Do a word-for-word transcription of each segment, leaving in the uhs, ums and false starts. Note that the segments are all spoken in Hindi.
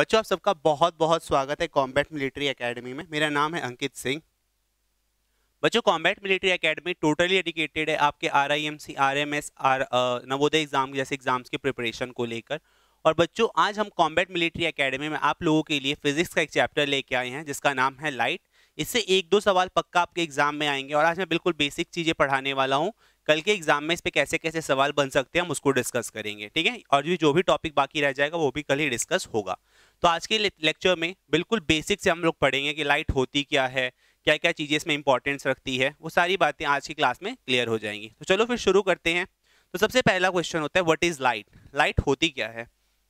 बच्चों आप सबका बहुत बहुत स्वागत है कॉम्बैट मिलिट्री एकेडमी में। मेरा नाम है अंकित सिंह। बच्चों combat military academy totally dedicated है आपके आरआईएमसी, आरएमएस, आर नवोदय एग्जाम जैसे एग्जाम्स के प्रिपरेशन को लेकर। और बच्चों आज हम कॉम्बैट मिलिट्री एकेडमी में आप लोगों के लिए फिजिक्स का एक चैप्टर लेके आए हैं जिसका नाम है लाइट। इससे एक दो सवाल पक्का आपके एग्जाम में आएंगे और आज मैं बिल्कुल बेसिक चीज़ें पढ़ाने वाला हूँ। कल के एग्जाम में इस पे कैसे कैसे सवाल बन सकते हैं हम उसको डिस्कस करेंगे, ठीक है। और भी जो भी टॉपिक बाकी रह जाएगा वो भी कल ही डिस्कस होगा। तो आज के लेक्चर में बिल्कुल बेसिक से हम लोग पढ़ेंगे कि लाइट होती क्या है, क्या क्या चीज़ें इसमें इंपॉर्टेंस रखती है, वो सारी बातें आज की क्लास में क्लियर हो जाएंगी। तो चलो फिर शुरू करते हैं। तो सबसे पहला क्वेश्चन होता है व्हाट इज़ लाइट, लाइट होती क्या है।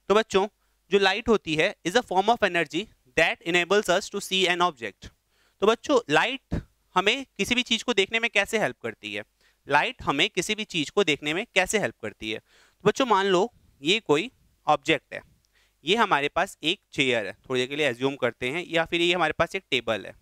तो बच्चों जो लाइट होती है is a form of energy that enables us to see an object. तो बच्चों लाइट हमें किसी भी चीज़ को देखने में कैसे हेल्प करती है, लाइट हमें किसी भी चीज़ को देखने में कैसे हेल्प करती है। तो बच्चों मान लो ये कोई ऑब्जेक्ट है, ये हमारे पास एक चेयर है, थोड़ी देर के लिए एज्यूम करते हैं, या फिर ये हमारे पास एक टेबल है,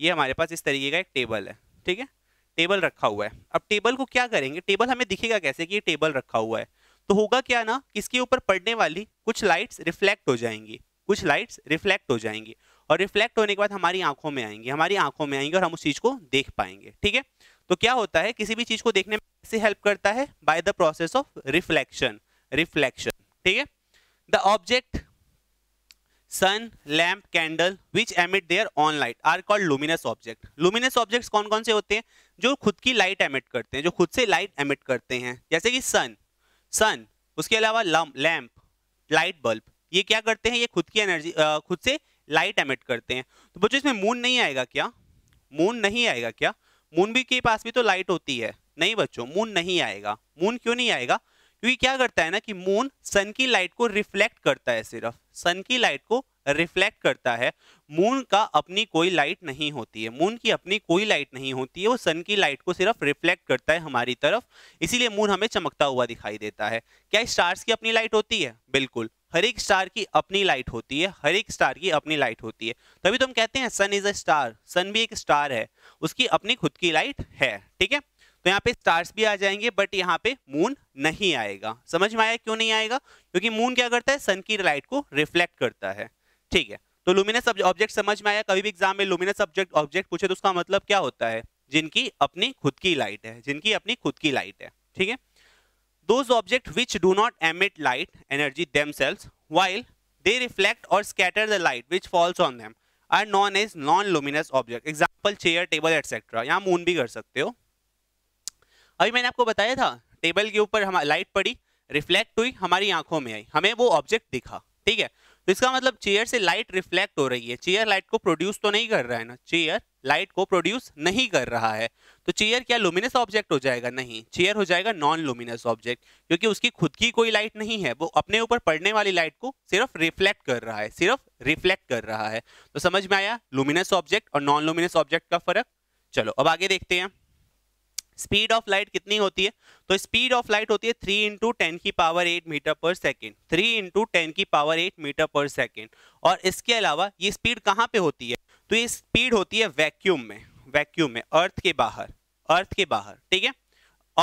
ये हमारे पास इस तरीके का एक टेबल है, ठीक है। टेबल रखा हुआ है। अब टेबल को क्या करेंगे, टेबल हमें दिखेगा कैसे कि ये टेबल रखा हुआ है। तो होगा क्या ना कि इसके ऊपर पड़ने वाली कुछ लाइट्स रिफ्लेक्ट हो जाएंगी, कुछ लाइट्स रिफ्लेक्ट हो जाएंगी और रिफ्लेक्ट होने के बाद हमारी आंखों में आएंगी, हमारी आंखों में आएंगी और हम उस चीज़ को देख पाएंगे, ठीक है। तो क्या होता है किसी भी चीज़ को देखने में कैसे हेल्प करता है, by the process of reflection, reflection, ठीक है। The object sun, lamp, candle which emit their own light are called luminous object. Luminous objects कौन कौन से होते हैं, जो खुद की लाइट एमिट करते हैं, जो खुद से लाइट एमिट करते हैं, जैसे कि सन, सन उसके अलावा लैम्प, लाइट बल्ब, ये क्या करते हैं, ये खुद की एनर्जी खुद से लाइट एमिट करते हैं। तो बच्चों इसमें मून नहीं आएगा क्या, मून नहीं आएगा क्या, मून भी के पास भी तो लाइट होती है। नहीं बच्चों मून नहीं आएगा। मून क्यों नहीं आएगा, क्योंकि क्या करता है ना कि मून सन की लाइट को रिफ्लेक्ट करता है, सिर्फ सन की लाइट को रिफ्लेक्ट करता है। मून का अपनी कोई लाइट नहीं होती है, मून की अपनी कोई लाइट नहीं होती है, वो सन की लाइट को सिर्फ रिफ्लेक्ट करता है हमारी तरफ, इसीलिए मून हमें चमकता हुआ दिखाई देता है। क्या स्टार्स की अपनी लाइट होती है, बिल्कुल हर एक स्टार की अपनी लाइट होती है, हर एक स्टार की अपनी लाइट होती है। तभी तो हम कहते हैं सन इज अ स्टार, सन भी एक स्टार है, उसकी अपनी खुद की लाइट है, ठीक है। तो यहाँ पे स्टार्स भी आ जाएंगे बट यहाँ पे मून नहीं आएगा। समझ में आया क्यों नहीं आएगा, क्योंकि मून क्या करता है, सन की लाइट को रिफ्लेक्ट करता है, ठीक है। तो लुमिनस ऑब्जेक्ट समझ में आया। कभी भी एग्जाम में लुमिनस ऑब्जेक्ट ऑब्जेक्ट पूछे तो उसका मतलब क्या होता है, जिनकी अपनी खुद की लाइट है, जिनकी अपनी खुद की लाइट है, ठीक है। Those objects which do not emit light energy themselves while they reflect or scatter the light which falls on them are known as non-luminous objects. Example chair, table, et cetera. यहाँ moon भी कर सकते हो। अभी मैंने आपको बताया था टेबल के ऊपर हमारी लाइट पड़ी, रिफ्लेक्ट हुई, हमारी आंखों में आई, हमें वो ऑब्जेक्ट दिखा, ठीक है। तो इसका मतलब चेयर से लाइट रिफ्लेक्ट हो रही है, चेयर लाइट को प्रोड्यूस तो नहीं कर रहा है ना, चेयर लाइट को प्रोड्यूस नहीं कर रहा है। तो चेयर क्या लुमिनस ऑब्जेक्ट हो जाएगा, नहीं, चेयर हो जाएगा नॉन लुमिनस ऑब्जेक्ट, क्योंकि उसकी खुद की कोई लाइट नहीं है, वो अपने ऊपर पड़ने वाली लाइट को सिर्फ रिफ्लेक्ट कर रहा है, सिर्फ रिफ्लेक्ट कर रहा है। तो समझ में आया लुमिनस ऑब्जेक्ट और नॉन लुमिनस ऑब्जेक्ट का फर्क। चलो अब आगे देखते हैं। स्पीड ऑफ लाइट कितनी होती है, तो स्पीड ऑफ लाइट होती है थ्री इंटू टेन की power eight metre per second, three into ten की power eight metre per second. और इसके अलावा ये स्पीड कहाँ पे होती है, तो ये स्पीड होती है वैक्यूम में, वैक्यूम में, अर्थ के बाहर, अर्थ के बाहर, ठीक है।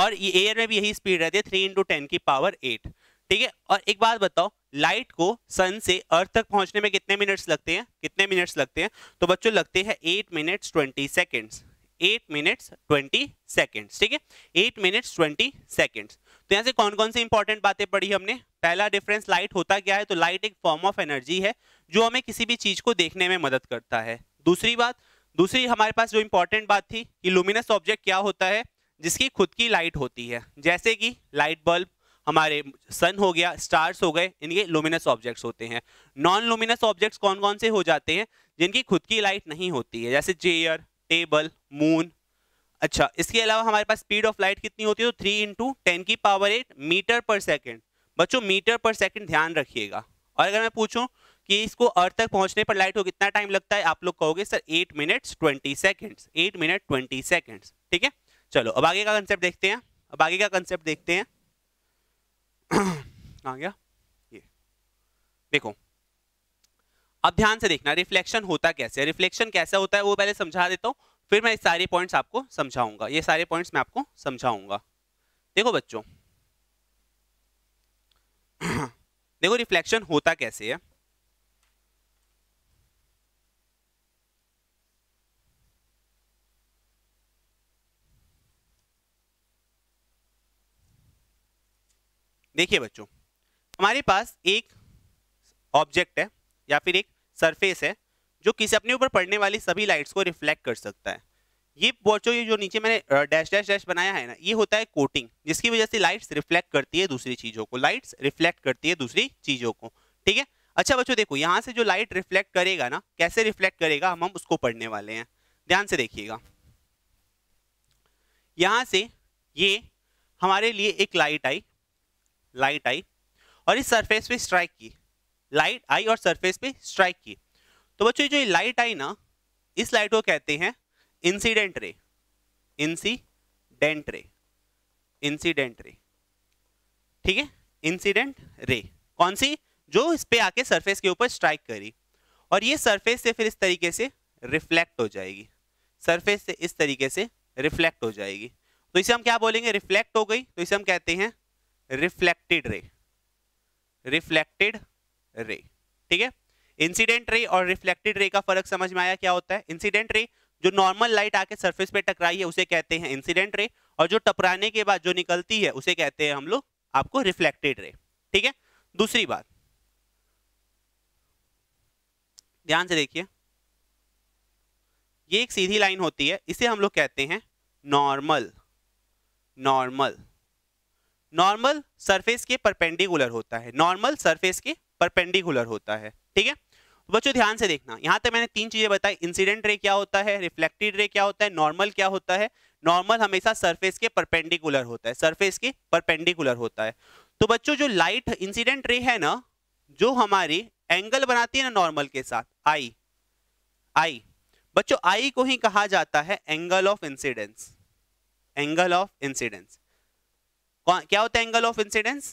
और ये एयर में भी यही स्पीड रहती है थ्री इंटू टेन की पावर एट, ठीक है। और एक बात बताओ लाइट को सन से अर्थ तक पहुंचने में कितने मिनट्स लगते हैं, कितने मिनट्स लगते हैं, तो बच्चों लगते हैं eight minutes twenty seconds, eight minutes twenty seconds, ठीक है, एट मिनट्स ट्वेंटी सेकेंड्स। तो यहाँ से कौन कौन सी इंपॉर्टेंट बातें पढ़ी हमने। पहला डिफरेंस, लाइट होता क्या है, तो लाइट एक फॉर्म ऑफ एनर्जी है जो हमें किसी भी चीज़ को देखने में मदद करता है। दूसरी बात, दूसरी हमारे पास जो इंपॉर्टेंट बात थी कि लुमिनस ऑब्जेक्ट क्या होता है, जिसकी खुद की लाइट होती है, जैसे कि लाइट बल्ब, हमारे सन हो गया, स्टार्स हो गए, इनके लुमिनस ऑब्जेक्ट्स होते हैं। नॉन लुमिनस ऑब्जेक्ट्स कौन कौन से हो जाते हैं, जिनकी खुद की लाइट नहीं होती है, जैसे चेयर, टेबल, मून। अच्छा इसके अलावा हमारे पास स्पीड ऑफ लाइट कितनी होती है, तो थ्री इंटू टेन की power eight metre per second. बच्चों मीटर पर सेकेंड ध्यान रखिएगा। और अगर मैं पूछूं कि इसको अर्थ तक पहुंचने पर लाइट को कितना टाइम लगता है, आप लोग कहोगे sir eight minutes twenty seconds, eight minute twenty seconds, ठीक है। चलो अब आगे का कंसेप्ट देखते हैं, अब आगे का कंसेप्ट देखते हैं। आ गया ये देखो, अब ध्यान से देखना रिफ्लेक्शन होता कैसे है, रिफ्लेक्शन कैसा होता है वो पहले समझा देता हूँ, फिर मैं सारे पॉइंट्स आपको समझाऊंगा, ये सारे पॉइंट्स मैं आपको समझाऊंगा। देखो बच्चों देखो रिफ्लेक्शन होता कैसे है। देखिए बच्चों, हमारे पास एक ऑब्जेक्ट है या फिर एक सरफेस है जो किसी अपने ऊपर पड़ने वाली सभी लाइट्स को रिफ्लेक्ट कर सकता है। ये बच्चों ये जो नीचे मैंने डैश डैश डैश बनाया है ना, ये होता है कोटिंग, जिसकी वजह से लाइट्स रिफ्लेक्ट करती है दूसरी चीज़ों को, लाइट्स रिफ्लेक्ट करती है दूसरी चीज़ों को। ठीक है, अच्छा बच्चों देखो, यहाँ से जो लाइट रिफ्लेक्ट करेगा ना, कैसे रिफ्लेक्ट करेगा हम हम उसको पढ़ने वाले हैं। ध्यान से देखिएगा, यहाँ से ये हमारे लिए एक लाइट आई, लाइट आई और इस सरफेस पे स्ट्राइक की, लाइट आई और सरफेस पे स्ट्राइक की। तो बच्चों जो ये लाइट आई ना, इस लाइट को कहते हैं incident ray, incident ray, incident ray. ठीक है, इंसिडेंट रे कौन सी, जो इस पे आके सरफेस के ऊपर स्ट्राइक करी और ये सरफेस से फिर इस तरीके से रिफ्लेक्ट हो जाएगी, सरफेस से इस तरीके से रिफ्लेक्ट हो जाएगी। तो इसे हम क्या बोलेंगे, रिफ्लेक्ट हो गई, तो इसे हम कहते हैं रिफ्लेक्टेड रे, रिफ्लेक्टेड रे। ठीक है, इंसिडेंट रे और रिफ्लेक्टेड रे का फर्क समझ में आया क्या होता है। इंसिडेंट रे जो नॉर्मल लाइट आके सरफेस पे टकराई है उसे कहते हैं इंसिडेंट रे, और जो टकराने के बाद जो निकलती है उसे कहते हैं हम लोग आपको रिफ्लेक्टेड रे। ठीक है, दूसरी बात ध्यान से देखिए, ये एक सीधी लाइन होती है, इसे हम लोग कहते हैं नॉर्मल, नॉर्मल, नॉर्मल सरफेस के परपेंडिकुलर होता है, नॉर्मल सरफेस के परपेंडिकुलर होता है। ठीक है बच्चों, ध्यान से देखना, यहाँ तक मैंने तीन चीजें बताई, इंसिडेंट रे क्या होता है, रिफ्लेक्टेड रे क्या होता है, नॉर्मल क्या होता है। नॉर्मल हमेशा सरफेस के परपेंडिकुलर होता है, सरफेस के परपेंडिकुलर होता है। तो बच्चों जो लाइट इंसिडेंट रे है ना, जो हमारी एंगल बनाती है ना नॉर्मल के साथ, आई, आई बच्चों, आई को ही कहा जाता है angle of incidence, angle of incidence. क्या होता है angle of incidence,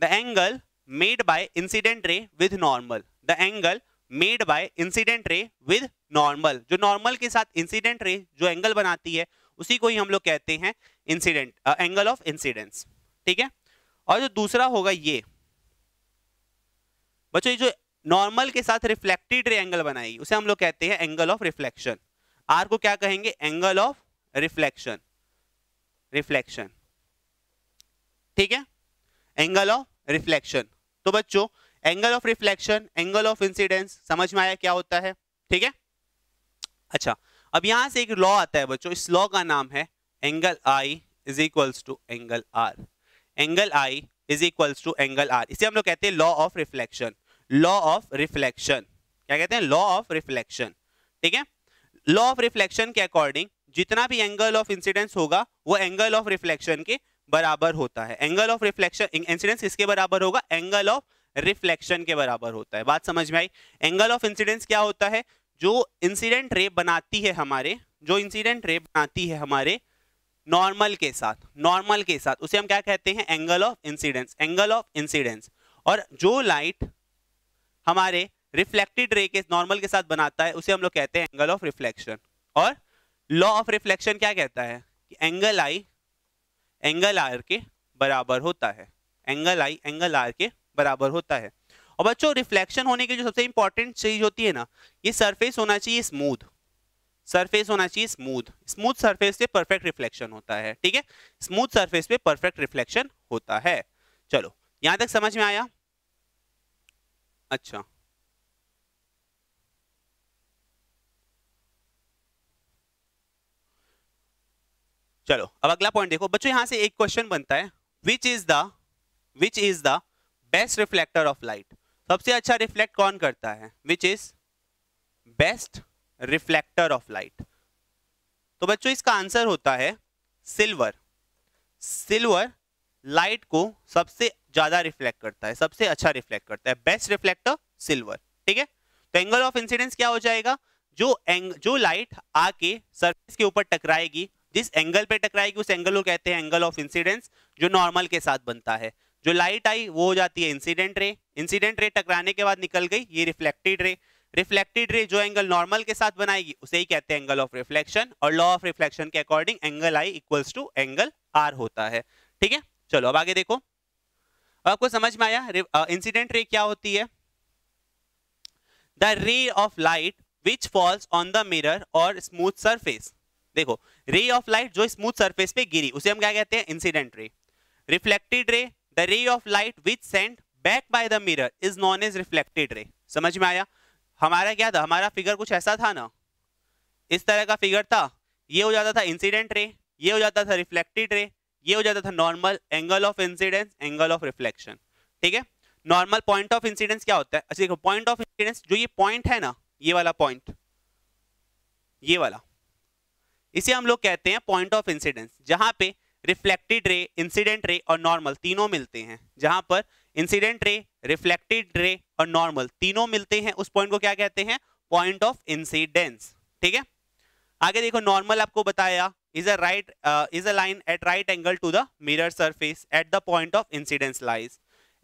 the angle made by incident ray with normal, the angle made by incident ray with normal. जो नॉर्मल के साथ इंसिडेंट रे जो एंगल बनाती है उसी को ही हम लोग कहते हैं इंसिडेंट, एंगल ऑफ इंसिडेंस। ठीक है, और जो दूसरा होगा ये बच्चों, जो नॉर्मल के साथ रिफ्लेक्टेड रे एंगल बनाएगी उसे हम लोग कहते हैं एंगल ऑफ रिफ्लेक्शन। आर को क्या कहेंगे, एंगल ऑफ रिफ्लेक्शन, रिफ्लेक्शन। ठीक है, एंगल ऑफ रिफ्लेक्शन। तो बच्चों angle of reflection, angle of incidence समझ में आया क्या होता है। ठीक है, अच्छा अब यहां से एक लॉ आता है बच्चों, इस लॉ का नाम है angle I is equals to angle are, angle I is equals to angle are. इसे हम लोग कहते हैं law of reflection, law of reflection. क्या कहते हैं, लॉ ऑफ रिफ्लेक्शन। ठीक है, लॉ ऑफ रिफ्लेक्शन के अकॉर्डिंग जितना भी एंगल ऑफ इंसिडेंस होगा वो एंगल ऑफ रिफ्लेक्शन के बराबर होता है। एंगल ऑफ रिफ्लेक्शन, इंसिडेंस इसके बराबर होगा, एंगल ऑफ रिफ्लेक्शन के बराबर होता है। बात समझ में आई। एंगल ऑफ इंसिडेंस क्या होता है, जो इंसिडेंट रे बनाती है हमारे, जो इंसिडेंट रे बनाती है हमारे नॉर्मल के साथ, नॉर्मल के साथ उसे हम क्या कहते हैं, angle of incidence, angle of incidence. और जो लाइट हमारे रिफ्लेक्टेड रे के नॉर्मल के साथ बनाता है उसे हम लोग कहते हैं एंगल ऑफ रिफ्लेक्शन। और लॉ ऑफ रिफ्लेक्शन क्या कहता है कि एंगल आई एंगल आर के बराबर होता है, एंगल आई एंगल आर के बराबर होता है। और बच्चों रिफ्लेक्शन होने की जो सबसे इंपॉर्टेंट चीज होती है ना, ये सरफेस होना चाहिए स्मूथ, सरफेस होना चाहिए स्मूथ, स्मूथ सरफेस पे परफेक्ट रिफ्लेक्शन होता है। ठीक है, स्मूथ सरफेस पे परफेक्ट रिफ्लेक्शन होता है। चलो यहां तक समझ में आया। अच्छा चलो अब अगला पॉइंट देखो बच्चों, यहां से एक क्वेश्चन बनता है, which is the which is the best reflector of light. सबसे अच्छा रिफ्लेक्ट कौन करता है, which is best reflector of light. तो बच्चों इसका आंसर होता है सिल्वर, सिल्वर लाइट को सबसे ज्यादा रिफ्लेक्ट करता है, सबसे अच्छा रिफ्लेक्ट करता है, बेस्ट रिफ्लेक्टर सिल्वर। ठीक है, तो एंगल ऑफ इंसिडेंस क्या हो जाएगा, जो एंग, जो लाइट आके सरफेस के ऊपर टकराएगी, जिस एंगल पे टकराएगी उस एंगल को कहते हैं एंगल ऑफ इंसिडेंस, जो नॉर्मल के साथ बनता है। जो लाइट आई वो हो जाती है इंसिडेंट रे, इंसिडेंट रे टकराने के बाद निकल गई ये रिफ्लेक्टेड रे, रिफ्लेक्टेड रे जो एंगल नॉर्मल के साथ बनाएगी उसे ही कहते हैं एंगल ऑफ रिफ्लेक्शन। और लॉ ऑफ रिफ्लेक्शन के according angle I equals to angle R होता है। ठीक है, चलो अब आगे देखो, आपको समझ में आया इंसिडेंट रे क्या होती है। The ray of light which falls on the mirror और स्मूथ सरफेस। देखो रे ऑफ लाइट जो स्मूथ सरफेस पे गिरी उसे हम क्या कहते हैं, incident ray. Reflected ray, the ray of light which sent back by the mirror is known as reflected ray. समझ में आया? हमारा क्या था, हमारा फिगर कुछ ऐसा था ना, इस तरह का फिगर था। ये हो जाता था इंसिडेंट रे, ये हो जाता था रिफ्लेक्टेड रे, ये हो जाता था normal, angle of incidence, angle of reflection. ठीक है, नॉर्मल पॉइंट ऑफ इंसिडेंस क्या होता है? अच्छा देखो, पॉइंट ऑफ इंसिडेंस जो ये पॉइंट है ना, ये वाला पॉइंट, ये वाला, इसे हम लोग कहते हैं पॉइंट ऑफ इंसिडेंस, जहां पे रिफ्लेक्टेड रे, इंसिडेंट रे और नॉर्मल तीनों मिलते हैं। जहां पर इंसिडेंट रे, रिफ्लेक्टेड रे और नॉर्मल तीनों मिलते हैं, उस पॉइंट को क्या कहते हैं? Point of incidence. ठीक है, आगे देखो, नॉर्मल आपको बताया is a right is a line at right angle to the mirror surface at the point of incidence lies.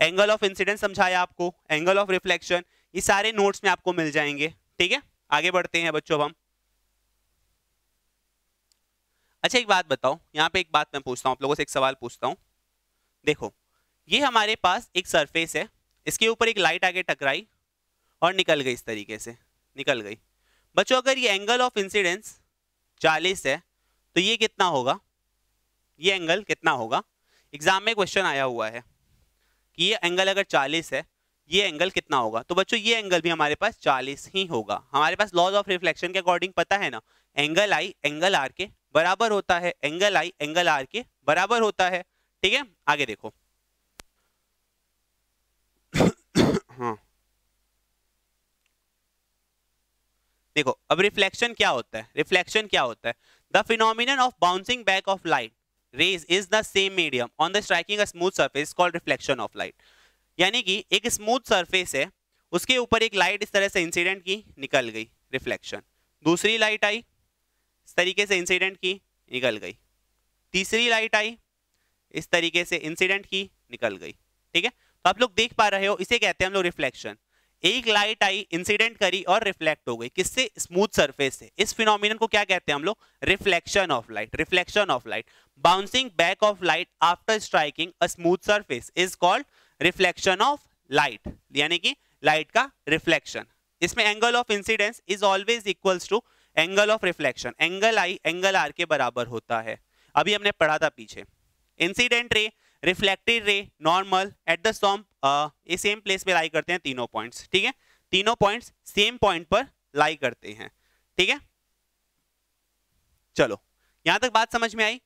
Angle of incidence समझाया आपको, एंगल ऑफ रिफ्लेक्शन, ये सारे नोट्स में आपको मिल जाएंगे। ठीक है, आगे बढ़ते हैं बच्चों हम। अच्छा एक बात बताओ, यहाँ पे एक बात मैं पूछता हूँ आप लोगों से, एक सवाल पूछता हूँ। देखो, ये हमारे पास एक सरफेस है, इसके ऊपर एक लाइट आगे टकराई और निकल गई, इस तरीके से निकल गई। बच्चों अगर ये एंगल ऑफ इंसिडेंस चालीस है तो ये कितना होगा, ये एंगल कितना होगा? एग्जाम में क्वेश्चन आया हुआ है कि ये एंगल अगर चालीस है, ये एंगल कितना होगा? तो बच्चों ये एंगल भी हमारे पास चालीस ही होगा। हमारे पास लॉज ऑफ रिफ्लेक्शन के अकॉर्डिंग पता है ना, एंगल आई एंगल आर के बराबर होता है, एंगल आई एंगल आर के बराबर होता है। ठीक है, आगे देखो। हाँ देखो, अब रिफ्लेक्शन क्या होता है? रिफ्लेक्शन क्या होता है? The phenomenon of bouncing back of light rays is the same medium on the striking a smooth surface called reflection of light. यानी कि एक स्मूथ सरफेस है, उसके ऊपर एक लाइट इस तरह से इंसिडेंट की, निकल गई, रिफ्लेक्शन। दूसरी लाइट आई, इस तरीके से इंसिडेंट की, निकल गई। तीसरी लाइट आई, इस तरीके से इंसिडेंट की, निकल गई। ठीक है, तो आप लोग देख पा रहे हो, इसे कहते हैं हम लोग रिफ्लेक्शन। एक लाइट आई, इंसिडेंट करी और रिफ्लेक्ट हो गई, किससे? स्मूथ सरफेस से। इस फिनोमिनन को क्या कहते हैं हम लोग? Reflection of light. Reflection of light, bouncing back of light after striking a smooth surface is called reflection of light, यानी कि लाइट का रिफ्लेक्शन। इसमें angle of incidence is always equals to angle of reflection, angle I angle R के बराबर होता है। अभी हमने पढ़ा था पीछे, incident ray, reflected ray, normal at the सम ये सेम प्लेस पे लाई करते हैं तीनों पॉइंट्स। ठीक है, तीनों पॉइंट्स सेम पॉइंट पर लाई करते हैं। ठीक है, चलो यहां तक बात समझ में आई।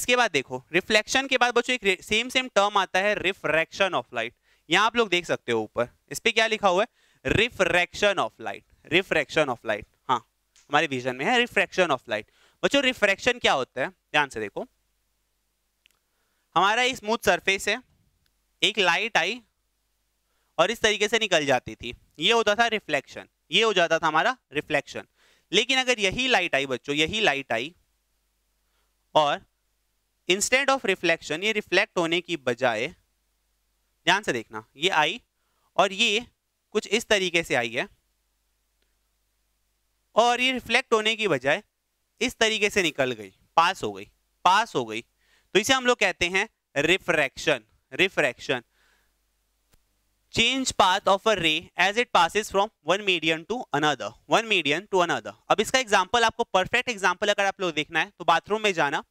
इसके बाद देखो, रिफ्लेक्शन के बाद बच्चों एक सेम सेम टर्म आता है, रिफ्रैक्शन ऑफ लाइट। यहाँ आप लोग देख सकते हो ऊपर, इस पे क्या लिखा हुआ है? Refraction of light. Refraction of light, हाँ हमारे विजन में है रिफ्रैक्शन ऑफ लाइट। बच्चों रिफ्रैक्शन क्या होता है? ध्यान से देखो, हमारा ये स्मूथ सरफेस है, एक लाइट आई और इस तरीके से निकल जाती थी, ये होता था रिफ्लेक्शन, ये हो जाता था हमारा रिफ्लेक्शन। लेकिन अगर यही लाइट आई बच्चों, यही लाइट आई और इंस्टेड ऑफ रिफ्लेक्शन, ये रिफ्लेक्ट होने की बजाय, ध्यान से देखना, ये आई और ये कुछ इस तरीके से आई है और ये रिफ्लेक्ट होने की बजाय इस तरीके से निकल गई, पास हो गई, पास हो गई, तो इसे हम लोग कहते हैं refraction. Refraction, change path of a ray as it passes from one medium to another, one medium to another. अब इसका एग्जांपल, आपको परफेक्ट एग्जांपल अगर आप लोग देखना है तो बाथरूम में जाना,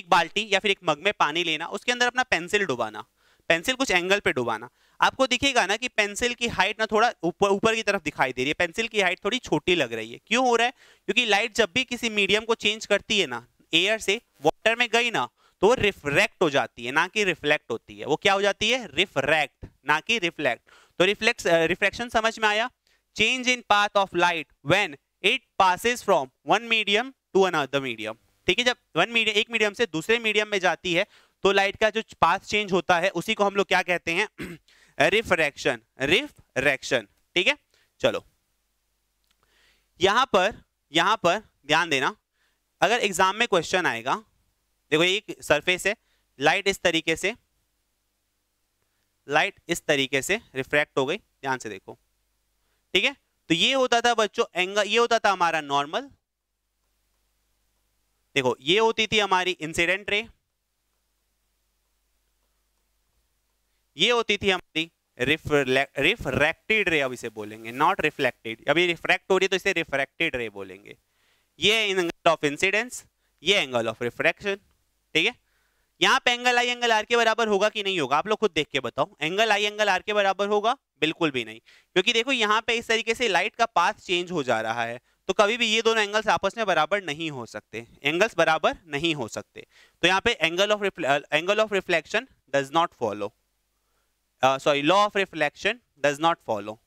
एक बाल्टी या फिर एक मग में पानी लेना, उसके अंदर अपना पेंसिल डुबाना, पेंसिल कुछ एंगल पे डुबाना, आपको दिखेगा ना कि पेंसिल की हाइट ना थोड़ा ऊपर ऊपर की तरफ दिखाई दे रही है, पेंसिल की हाइट थोड़ी छोटी लग रही है। क्यों हो रहा है? क्योंकि लाइट जब भी किसी मीडियम को चेंज करती है ना, एयर से वाटर में गई ना, तो रिफ्रैक्ट हो जाती है, ना कि रिफ्लेक्ट होती है। वो क्या हो जाती है? रिफ्रैक्ट, ना कि रिफ्लेक्ट। तो रिफ्लेक्ट रिफ्रैक्शन समझ में आया? Change in path of light when it passes from one medium to another medium. ठीक है, जब वन मीडियम, एक मीडियम से दूसरे मीडियम में जाती है तो लाइट का जो पाथ चेंज होता है उसी को हम लोग क्या कहते हैं? रिफ्रैक्शन। रिफ्रैक्शन, ठीक है। चलो यहां पर, यहां पर ध्यान देना, अगर एग्जाम में क्वेश्चन आएगा, देखो एक सरफेस है, लाइट इस तरीके से, लाइट इस तरीके से रिफ्रैक्ट हो गई, ध्यान से देखो। ठीक है, तो ये होता था बच्चों एंगल, ये होता था हमारा नॉर्मल, देखो ये होती थी हमारी इंसिडेंट रे, ये होती थी हमारी रिफ्रैक्टेड रे, अब इसे बोलेंगे नॉट रिफ्लेक्टेड, अभी रिफ्रैक्ट हो रही है तो इसे रिफ्रैक्टेड रे बोलेंगे। ये एंगल ऑफ इंसिडेंस, ये एंगल ऑफ रिफ्रैक्शन। ठीक है, यहाँ पे एंगल आई एंगल आर के बराबर होगा कि नहीं होगा, आप लोग खुद देख के बताओ। एंगल आई एंगल आर के बराबर होगा? बिल्कुल भी नहीं, क्योंकि देखो यहाँ पे इस तरीके से लाइट का पाथ चेंज हो जा रहा है, तो कभी भी ये दोनों एंगल्स आपस में बराबर नहीं हो सकते, एंगल्स बराबर नहीं हो सकते। तो यहाँ पे angle of angle of reflection does not follow, sorry law of reflection does not follow.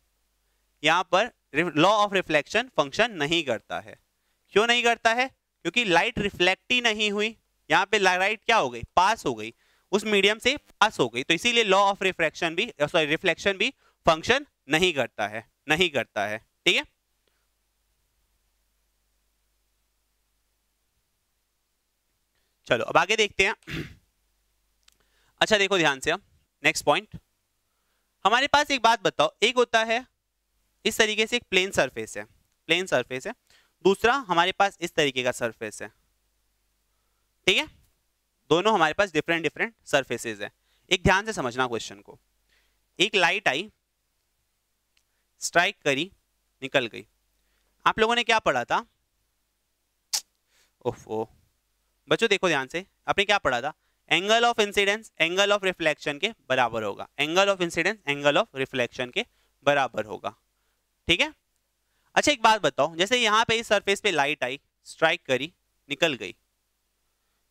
यहाँ पर लॉ ऑफ रिफ्लेक्शन फंक्शन नहीं करता है। क्यों नहीं करता है? क्योंकि लाइट रिफ्लेक्ट ही नहीं हुई, यहाँ पे लाइट क्या हो गई, पास हो गई, उस मीडियम से पास हो गई, तो इसीलिए लॉ ऑफ रिफ्रैक्शन भी सॉरी रिफ्लेक्शन भी फंक्शन नहीं करता है, नहीं करता है। ठीक है, चलो अब आगे देखते हैं। अच्छा देखो ध्यान से, हम नेक्स्ट पॉइंट, हमारे पास एक बात बताओ, एक होता है इस तरीके से एक प्लेन सरफेस है, प्लेन सरफेस है, दूसरा हमारे पास इस तरीके का सरफेस है। ठीक है, दोनों हमारे पास डिफरेंट डिफरेंट सरफेसेस हैं। एक ध्यान से समझना क्वेश्चन को, एक लाइट आई, स्ट्राइक करी, निकल गई। आप लोगों ने क्या पढ़ा था? ओफो बच्चों देखो ध्यान से, आपने क्या पढ़ा था? Angle of incidence angle of reflection के बराबर होगा, angle of incidence angle of reflection के बराबर होगा। ठीक है, अच्छा एक बात बताओ, जैसे यहाँ पे इस सरफेस पे लाइट आई, स्ट्राइक करी, निकल गई,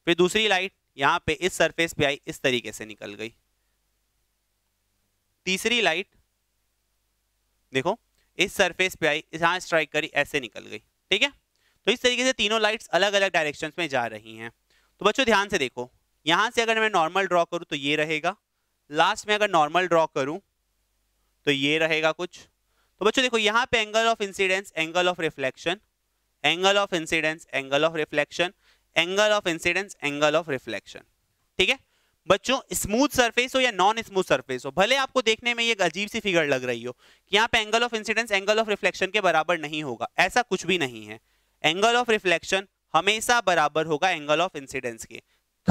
फिर दूसरी लाइट यहाँ पे इस सरफेस पे आई, इस तरीके से निकल गई, तीसरी लाइट देखो इस सरफेस पे आई, यहाँ स्ट्राइक करी, ऐसे निकल गई। ठीक है, तो इस तरीके से तीनों लाइट्स अलग अलग डायरेक्शंस में जा रही हैं। तो बच्चों ध्यान से देखो, यहाँ से अगर मैं नॉर्मल ड्रॉ करूँ तो ये रहेगा, लास्ट में अगर नॉर्मल ड्रॉ करूँ तो ये रहेगा कुछ। तो बच्चों देखो यहाँ पे angle of incidence angle of reflection, angle of incidence angle of reflection, angle of incidence angle of reflection. ठीक है बच्चों, स्मूथ सरफेस हो या नॉन स्मूथ सरफेस हो, भले आपको देखने में ये अजीब सी फिगर लग रही हो कि यहाँ पे angle of incidence angle of reflection के बराबर नहीं होगा, ऐसा कुछ भी नहीं है। एंगल ऑफ रिफ्लेक्शन हमेशा बराबर होगा एंगल ऑफ इंसिडेंस के,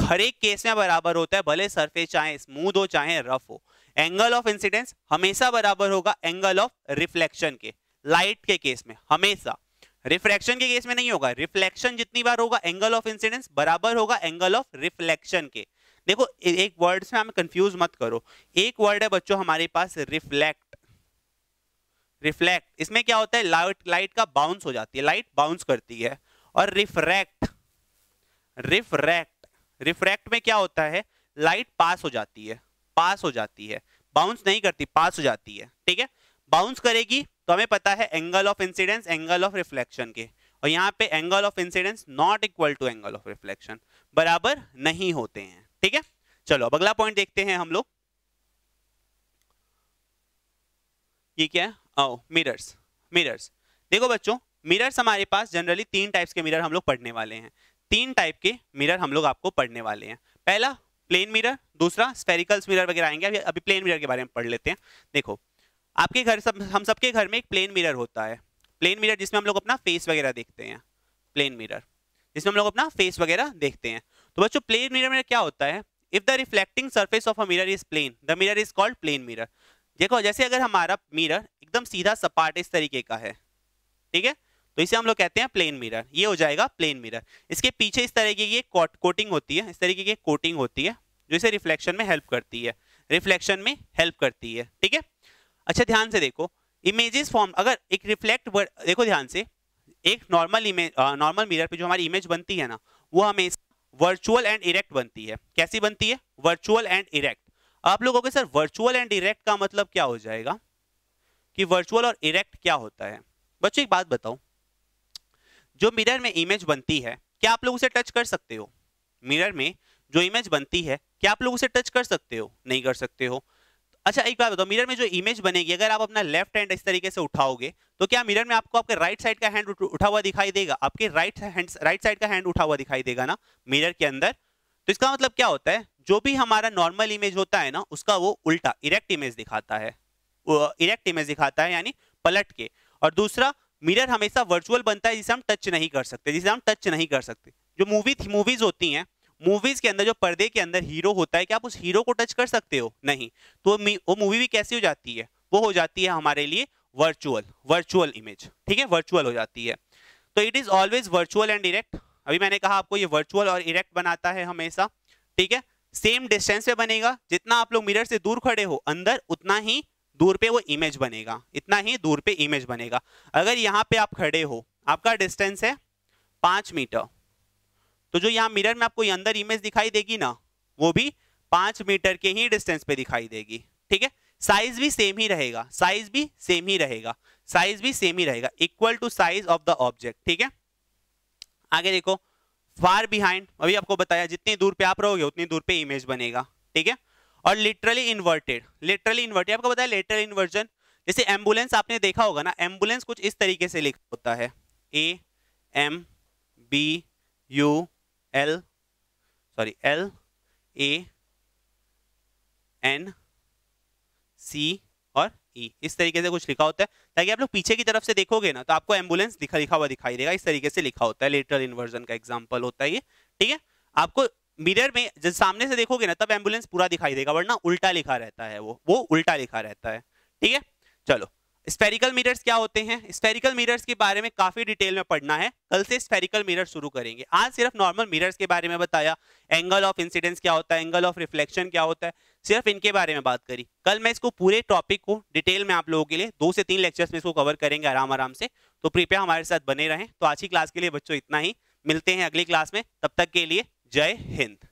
हर एक केस में बराबर होता है, भले सरफेस चाहे स्मूथ हो चाहे रफ हो। एंगल ऑफ इंसिडेंस हमेशा बराबर होगा एंगल ऑफ रिफ्लेक्शन के, लाइट के केस में हमेशा, रिफ्रैक्शन के केस में नहीं होगा। रिफ्लेक्शन जितनी बार होगा एंगल ऑफ इंसिडेंस बराबर होगा एंगल ऑफ रिफ्लेक्शन के। देखो एक वर्ड से हमें कंफ्यूज मत करो, एक वर्ड है बच्चों हमारे पास रिफ्लेक्ट, रिफ्लेक्ट इसमें क्या होता है, लाइट लाइट का बाउंस हो जाती है, लाइट बाउंस करती है, और रिफ्रैक्ट, रिफ्रैक्ट रिफ्रैक्ट में क्या होता है, लाइट पास हो जाती है, पास हो जाती है, बाउंस नहीं करती, पास हो जाती है। ठीक है, बाउंस करेगी तो हमें पता है angle of incidence angle of reflection के, और यहाँ पे angle of incidence not equal to angle of reflection, बराबर नहीं होते हैं। ठीक है, चलो अब अगला पॉइंट देखते हैं हम लोग। ये क्या है? आओ मिरर्स, मिरर्स देखो बच्चों, मिरर्स हमारे पास जनरली तीन टाइप्स के मिरर हम लोग पढ़ने वाले हैं, तीन टाइप के मिरर हम लोग आपको पढ़ने वाले हैं। पहला प्लेन मिरर, दूसरा स्फेरिकल्स मिरर वगैरह आएंगे। अभी अभी प्लेन मिरर के बारे में पढ़ लेते हैं। देखो आपके घर सब, हम सबके घर में एक प्लेन मिरर होता है, प्लेन मिरर जिसमें हम लोग अपना फेस वगैरह देखते हैं, प्लेन मिरर जिसमें हम लोग अपना फेस वगैरह देखते हैं। तो बच्चों प्लेन मिरर में क्या होता है, if the reflecting surface of a mirror is plane the mirror is called plane mirror. देखो जैसे अगर हमारा मिरर एकदम सीधा सपाट इस तरीके का है, ठीक है, तो इसे हम लोग कहते हैं प्लेन मिरर, ये हो जाएगा प्लेन मिरर। इसके पीछे इस तरीके की कोट, कोटिंग होती है, इस तरीके की कोटिंग होती है जो इसे रिफ्लेक्शन में हेल्प करती है, रिफ्लेक्शन में हेल्प करती है। ठीक है, अच्छा ध्यान से देखो, इमेजेस फॉर्म, अगर एक रिफ्लेक्ट, देखो ध्यान से, एक नॉर्मल इमेज नॉर्मल मिरर पे जो हमारी इमेज बनती है ना, वो हमेशा वर्चुअल एंड इरेक्ट बनती है। कैसी बनती है? Virtual and erect. आप लोगों के सर वर्चुअल एंड इरेक्ट का मतलब क्या हो जाएगा, कि वर्चुअल और इरेक्ट क्या होता है? बच्चों एक बात बताओ, जो मिरर में इमेज बनती है क्या आप लोग उसे टच कर सकते हो? मिरर में जो इमेज बनती है क्या आप लोग उसे टच कर सकते हो? नहीं कर सकते हो। अच्छा एक बात बताओ, मिरर में जो इमेज बनेगी, अगर आप अपना लेफ्ट हैंड इस तरीके से उठाओगे तो क्या मिरर में आपको आपके राइट साइड का हैंड उठा हुआ दिखाई देगा? आपके राइट हैंड राइट साइड का हैंड उठा हुआ दिखाई देगा ना मिरर के अंदर। तो इसका मतलब क्या होता है, जो भी हमारा नॉर्मल इमेज होता है ना, उसका वो उल्टा इरेक्ट इमेज दिखाता है, इरेक्ट इमेज दिखाता है यानी पलट के। और दूसरा, मिरर हमेशा वर्चुअल बनता है, जिसे हम टच नहीं कर सकते, जिसे हम टच नहीं कर सकते। जो मूवी मूवीज होती हैं, मूवीज के अंदर जो पर्दे के अंदर हीरो होता है, क्या आप उस हीरो को टच कर सकते हो? नहीं। तो वो मूवी भी कैसी हो जाती है, वो हो जाती है हमारे लिए वर्चुअल, वर्चुअल इमेज। ठीक है, वर्चुअल हो जाती है। तो it is always virtual and erect. अभी मैंने कहा आपको, ये वर्चुअल और इरेक्ट बनाता है हमेशा। ठीक है, सेम डिस्टेंस पे बनेगा। जितना आप लोग मिरर से दूर खड़े हो अंदर, उतना ही दूर पे वो इमेज बनेगा, इतना ही दूर पे इमेज बनेगा। अगर यहाँ पे आप खड़े हो, आपका डिस्टेंस है पाँच मीटर, तो जो यहाँ मिरर में आपको अंदर इमेज दिखाई देगी ना, वो भी पाँच मीटर के ही डिस्टेंस पे दिखाई देगी। ठीक है, साइज भी सेम ही रहेगा, साइज भी सेम ही रहेगा, साइज भी सेम ही रहेगा, equal to size of the object. ठीक है, आगे देखो, फार बिहाइंड, अभी आपको बताया जितनी दूर पे आप रहोगे उतनी दूर पे इमेज बनेगा। ठीक है, और लिटरली इन्वर्टेड, लिटरली इन्वर्टेड आपको बताया लेटरल इन्वर्जन, जैसे एम्बुलेंस आपने देखा होगा ना, एम्बुलेंस कुछ इस तरीके से लिखा होता है, A M B U L, sorry L A N C और ई, इस तरीके से कुछ लिखा होता है, ताकि आप लोग पीछे की तरफ से देखोगे ना तो आपको एम्बुलेंस दिखा लिखा हुआ दिखाई देगा। इस तरीके से लिखा होता है, लेटरल इन्वर्जन का एग्जांपल होता है ये। ठीक है, आपको मिरर में जब सामने से देखोगे ना तब एम्बुलेंस पूरा दिखाई देगा, वरना उल्टा लिखा रहता है, वो वो उल्टा लिखा रहता है। ठीक है, चलो, स्फेरिकल मिरर्स क्या होते हैं, स्फेरिकल मिरर्स के बारे में काफी डिटेल में पढ़ना है, कल से स्फेरिकल मिरर्स शुरू करेंगे। आज सिर्फ नॉर्मल मिरर्स के बारे में बताया, एंगल ऑफ इंसिडेंस क्या होता है, एंगल ऑफ रिफ्लेक्शन क्या होता है, सिर्फ इनके बारे में बात करी। कल मैं इसको पूरे टॉपिक को डिटेल में आप लोगों के लिए दो से तीन लेक्चर्स में इसको कवर करेंगे आराम आराम से, तो प्रिपेयर हमारे साथ बने रहें। तो आज की क्लास के लिए बच्चों इतना ही, मिलते हैं अगली क्लास में, तब तक के लिए जय हिंद।